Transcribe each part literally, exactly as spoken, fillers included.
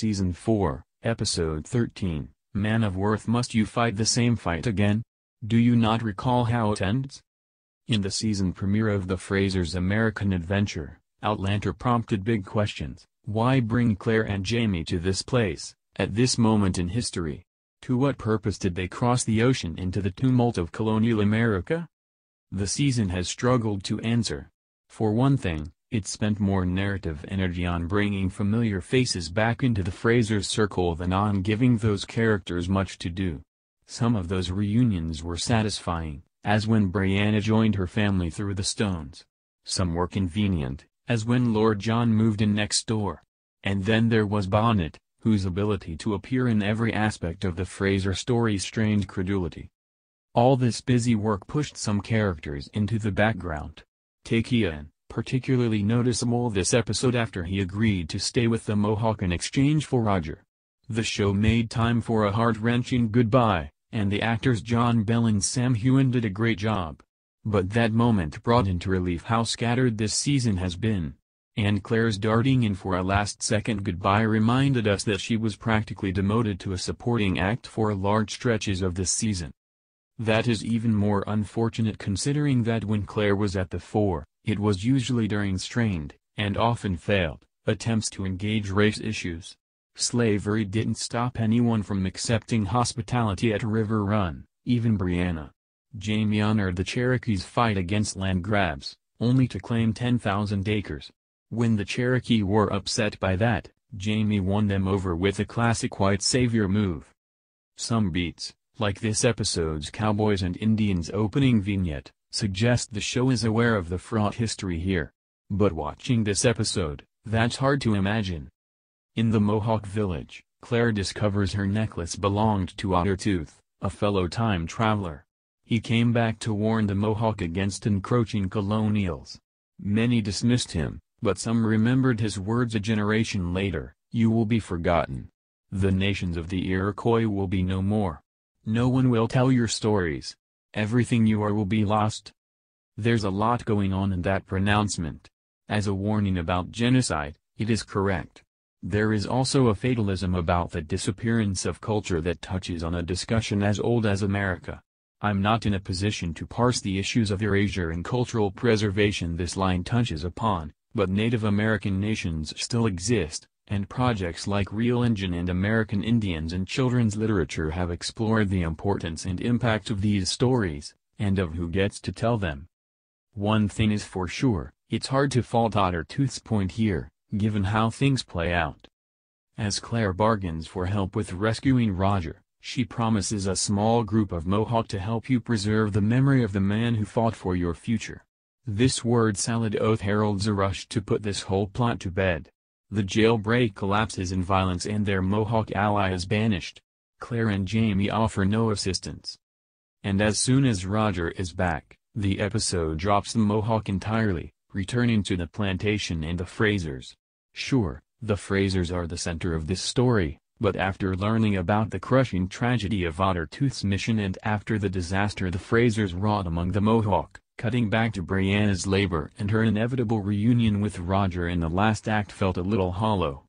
Season four, Episode thirteen, Man of Worth, must you fight the same fight again? Do you not recall how it ends? In the season premiere of the Fraser's American Adventure, Outlander prompted big questions. Why bring Claire and Jamie to this place, at this moment in history? To what purpose did they cross the ocean into the tumult of colonial America? The season has struggled to answer. For one thing, it spent more narrative energy on bringing familiar faces back into the Fraser's circle than on giving those characters much to do. Some of those reunions were satisfying, as when Brianna joined her family through the stones. Some were convenient, as when Lord John moved in next door. And then there was Bonnet, whose ability to appear in every aspect of the Fraser story strained credulity. All this busy work pushed some characters into the background. Take Ian, particularly noticeable this episode after he agreed to stay with the Mohawk in exchange for Roger. The show made time for a heart-wrenching goodbye, and the actors John Bell and Sam Heughan did a great job. But that moment brought into relief how scattered this season has been. And Claire's darting in for a last-second goodbye reminded us that she was practically demoted to a supporting act for large stretches of this season. That is even more unfortunate considering that when Claire was at the fore, it was usually during strained, and often failed, attempts to engage race issues. Slavery didn't stop anyone from accepting hospitality at River Run, even Brianna. Jamie honored the Cherokee's fight against land grabs, only to claim ten thousand acres. When the Cherokee were upset by that, Jamie won them over with a classic white savior move. Some beats, like this episode's Cowboys and Indians opening vignette, suggest the show is aware of the fraught history here. But watching this episode, that's hard to imagine. In the Mohawk village, Claire discovers her necklace belonged to Otter Tooth, a fellow time traveler. He came back to warn the Mohawk against encroaching colonials. Many dismissed him, but some remembered his words a generation later, "You will be forgotten. The nations of the Iroquois will be no more. No one will tell your stories. Everything you are will be lost." There's a lot going on in that pronouncement. As a warning about genocide, it is correct. There is also a fatalism about the disappearance of culture that touches on a discussion as old as America. I'm not in a position to parse the issues of erasure and cultural preservation this line touches upon, but Native American nations still exist, and projects like Real Engine and American Indians in children's literature have explored the importance and impact of these stories, and of who gets to tell them. One thing is for sure, it's hard to fault Otter Tooth's point here, given how things play out. As Claire bargains for help with rescuing Roger, she promises a small group of Mohawk to help you preserve the memory of the man who fought for your future. This word salad oath heralds a rush to put this whole plot to bed. The jailbreak collapses in violence and their Mohawk ally is banished. Claire and Jamie offer no assistance. And as soon as Roger is back, the episode drops the Mohawk entirely, returning to the plantation and the Frasers. Sure, the Frasers are the center of this story, but after learning about the crushing tragedy of Otter Tooth's mission and after the disaster the Frasers wrought among the Mohawk, cutting back to Brianna's labor and her inevitable reunion with Roger in the last act felt a little hollow.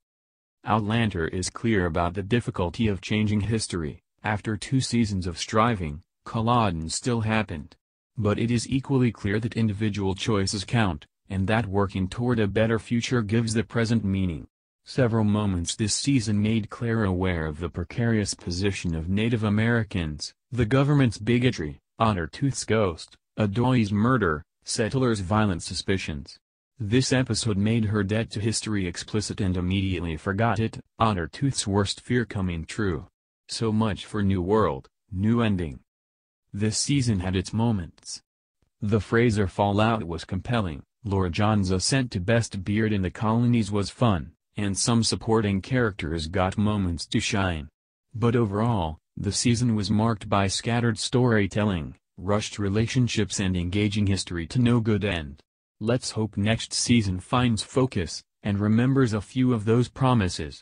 Outlander is clear about the difficulty of changing history. After two seasons of striving, Culloden still happened. But it is equally clear that individual choices count, and that working toward a better future gives the present meaning. Several moments this season made Claire aware of the precarious position of Native Americans, the government's bigotry, Otter Tooth's ghost, Adoy's murder, settlers' violent suspicions. This episode made her debt to history explicit and immediately forgot it, Otter Tooth's worst fear coming true. So much for New World, New Ending. This season had its moments. The Fraser fallout was compelling, Lord John's ascent to best beard in the colonies was fun, and some supporting characters got moments to shine. But overall, the season was marked by scattered storytelling, rushed relationships and engaging history to no good end. Let's hope next season finds focus, and remembers a few of those promises.